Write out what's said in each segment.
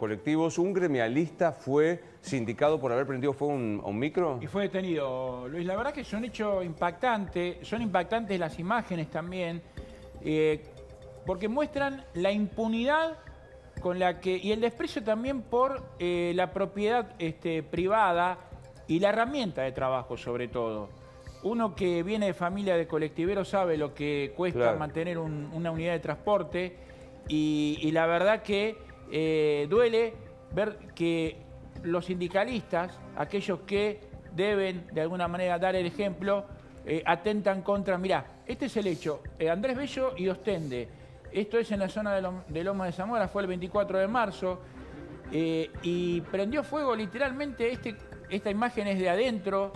colectivos. Un gremialista fue sindicado por haber prendido fuego a un micro. Y fue detenido, Luis. La verdad que son hechos impactantes. Son impactantes las imágenes también. Porque muestran la impunidad con la que... Y el desprecio también por la propiedad privada y la herramienta de trabajo, sobre todo. Uno que viene de familia de colectiveros sabe lo que cuesta mantener una unidad de transporte y la verdad que duele ver que los sindicalistas, aquellos que deben de alguna manera dar el ejemplo, atentan contra... Mirá, este es el hecho, Andrés Bello y Ostende, esto es en la zona de Loma de Zamora, fue el 24 de marzo y prendió fuego literalmente, esta imagen es de adentro,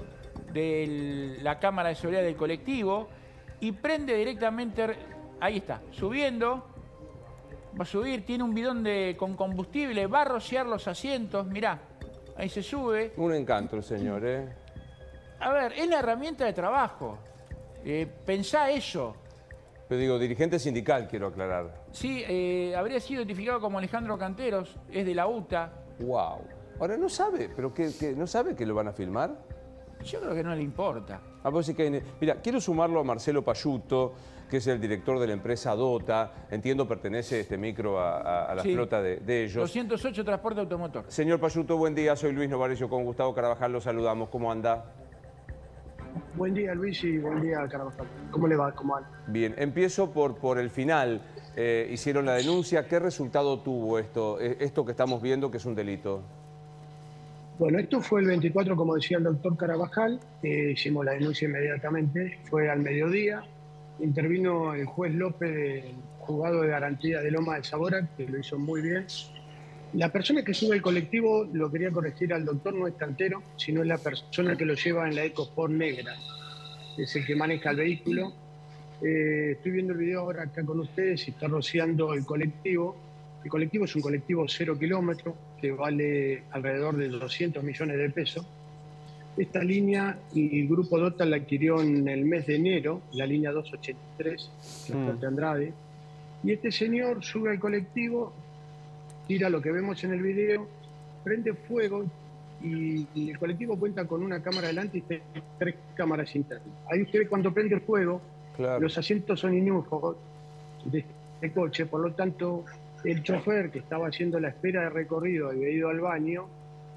de la cámara de seguridad del colectivo y prende directamente, ahí está, subiendo, va a subir, tiene un bidón con combustible, va a rociar los asientos, mirá, ahí se sube. Un encanto, señor, ¿eh? A ver, es la herramienta de trabajo, pensá eso. Pero digo, dirigente sindical, quiero aclarar. Sí, habría sido identificado como Alejandro Canteros, es de la UTA. Wow. Ahora no sabe, pero ¿no sabe que lo van a filmar? Yo creo que no le importa. Ah, pues sí que... Mira, quiero sumarlo a Marcelo Pasciuto, que es el director de la empresa Dota. Entiendo pertenece este micro a la flota de ellos. 208 Transporte Automotor. Señor Pasciuto, buen día. Soy Luis Novarecio con Gustavo Carabajal. Los saludamos. ¿Cómo anda? Buen día, Luis, y buen día, Carabajal. ¿Cómo le va? ¿Cómo anda? Bien. Empiezo por el final. Hicieron la denuncia. ¿Qué resultado tuvo esto que estamos viendo, que es un delito? Bueno, esto fue el 24, como decía el doctor Carabajal, hicimos la denuncia inmediatamente, fue al mediodía, intervino el juez López, el juzgado de garantía de Loma de Sabora, que lo hizo muy bien. La persona que sube el colectivo, lo quería corregir al doctor, no es Cantero, sino es la persona que lo lleva en la EcoSport negra, es el que maneja el vehículo. Estoy viendo el video ahora acá con ustedes, está rociando el colectivo. El colectivo es un colectivo 0 kilómetro que vale alrededor de 200 millones de pesos. Esta línea y el grupo Dota la adquirió en el mes de enero, la línea 283, transporte Andrade. Y este señor sube al colectivo, tira lo que vemos en el video, prende fuego y el colectivo cuenta con una cámara delante y tres cámaras internas. Ahí usted ve cuando prende el fuego, los asientos son inútiles de este coche, por lo tanto... El chofer que estaba haciendo la espera de recorrido había ido al baño,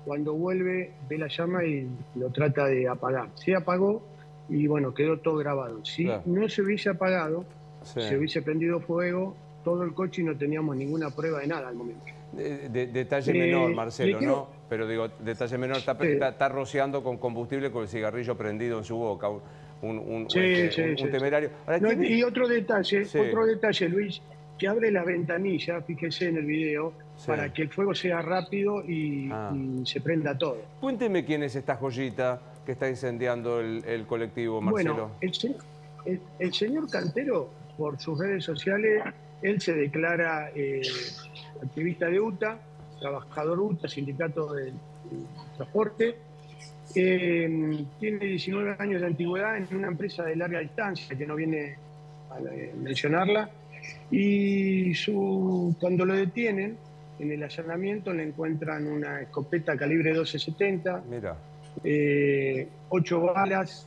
cuando vuelve ve la llama y lo trata de apagar. Se apagó y bueno, quedó todo grabado. Si no se hubiese apagado, se hubiese prendido fuego todo el coche y no teníamos ninguna prueba de nada al momento. Detalle menor, Marcelo, quiero... ¿no? Pero digo, detalle menor, está rociando con combustible con el cigarrillo prendido en su boca. Un temerario. Ahora, no, y otro detalle, Luis... que abre las ventanillas, fíjese en el video, para que el fuego sea rápido y se prenda todo. Cuénteme quién es esta joyita que está incendiando el colectivo, Marcelo. Bueno, el señor Cantero, por sus redes sociales, él se declara activista de UTA, trabajador UTA, sindicato de transporte. Tiene 19 años de antigüedad en una empresa de larga distancia, que no viene a mencionarla. Y cuando lo detienen, en el allanamiento le encuentran una escopeta calibre 1270, 8 balas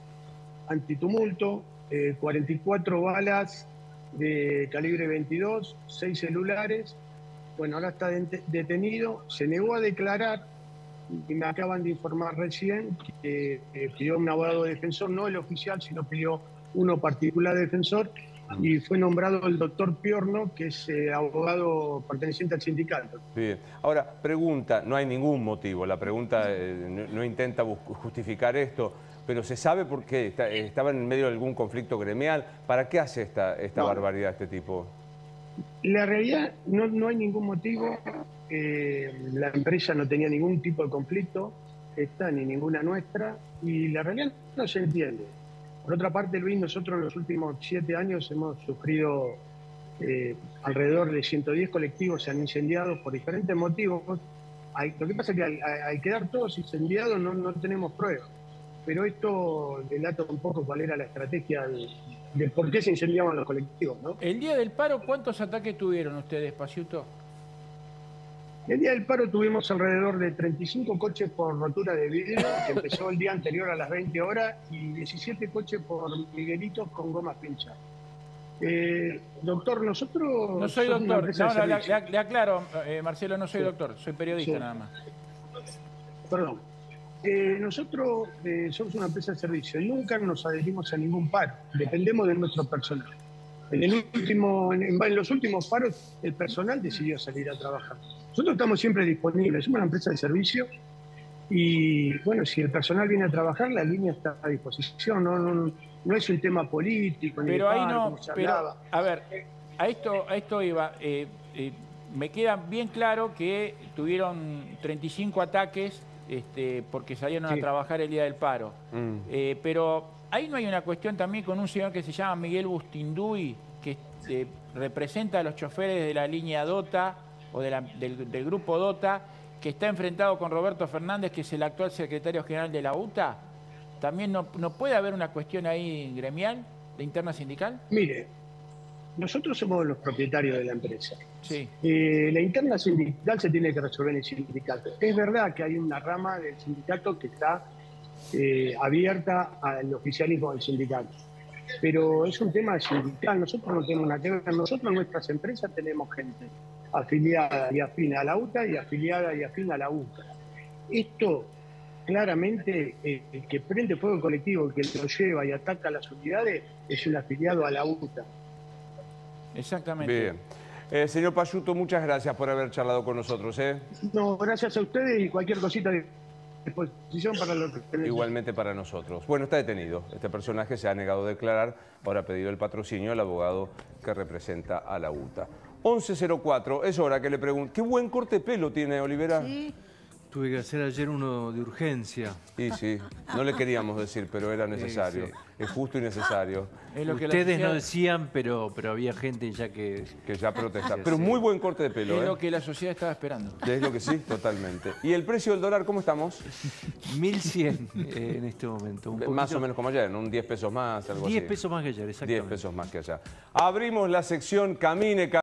antitumulto, 44 balas de calibre 22, 6 celulares. Bueno, ahora está detenido, se negó a declarar y me acaban de informar recién que pidió un abogado defensor, no el oficial, sino pidió uno particular defensor. Y fue nombrado el doctor Piorno, que es abogado perteneciente al sindicato. Bien. Ahora, pregunta, no hay ningún motivo, la pregunta no intenta justificar esto, pero ¿se sabe por qué? ¿Estaba en medio de algún conflicto gremial? ¿Para qué hace esta barbaridad este tipo? La realidad, no hay ningún motivo. La empresa no tenía ningún tipo de conflicto, esta ni ninguna nuestra, y la realidad no se entiende. Por otra parte, Luis, nosotros en los últimos 7 años hemos sufrido alrededor de 110 colectivos se han incendiado por diferentes motivos. Lo que pasa es que al quedar todos incendiados no tenemos pruebas. Pero esto delata un poco cuál era la estrategia de por qué se incendiaban los colectivos, ¿no? El día del paro, ¿cuántos ataques tuvieron ustedes, Pasciuto? El día del paro tuvimos alrededor de 35 coches por rotura de vidrio, que empezó el día anterior a las 20 horas, y 17 coches por miguelitos con gomas pinchadas. Doctor, nosotros... No soy doctor, le aclaro, Marcelo, no soy doctor, soy periodista nada más. Perdón. Nosotros somos una empresa de servicio y nunca nos adherimos a ningún paro, dependemos de nuestro personal. En los últimos paros el personal decidió salir a trabajar. Nosotros estamos siempre disponibles, somos una empresa de servicio y bueno, si el personal viene a trabajar, la línea está a disposición, no es un tema político, ni pero ahí paro, no, pero, a ver, a esto iba, me queda bien claro que tuvieron 35 ataques porque salieron a trabajar el día del paro. Pero ahí no hay una cuestión también con un señor que se llama Miguel Bustinduy, que representa a los choferes de la línea Dota o del grupo Dota, que está enfrentado con Roberto Fernández, que es el actual secretario general de la UTA. ¿También no puede haber una cuestión ahí gremial, de interna sindical? Mire, nosotros somos los propietarios de la empresa. Sí. La interna sindical se tiene que resolver en el sindicato. Es verdad que hay una rama del sindicato que está abierta al oficialismo del sindicato, pero es un tema sindical. Nosotros no tenemos nada que ver. Nosotros, nuestras empresas, tenemos gente afiliada y afín a la UTA y afiliada y afín a la UTA. Esto, claramente, el que prende fuego el colectivo, el que lo lleva y ataca a las unidades, es un afiliado a la UTA. Exactamente. Bien. Señor Pasciuto, muchas gracias por haber charlado con nosotros. No, gracias a ustedes y cualquier cosita de disposición para los... Igualmente para nosotros. Bueno, está detenido. Este personaje se ha negado a declarar para pedir el patrocinio al abogado que representa a la UTA. 11:04, es hora que le pregunte. ¿Qué buen corte de pelo tiene Olivera? Sí. Tuve que hacer ayer uno de urgencia. Y sí, no le queríamos decir, pero era necesario. Sí. Es justo y necesario. Es lo que ustedes no decían, pero había gente ya que... Que ya protestaba. Pero muy buen corte de pelo. Es lo que la sociedad estaba esperando. Es lo que sí, totalmente. ¿Y el precio del dólar, cómo estamos? 1.100 en este momento. Más o menos como ayer, ¿no? Un 10 pesos más, algo así. 10 pesos más que ayer, exactamente. 10 pesos más que ayer. Abrimos la sección Camine.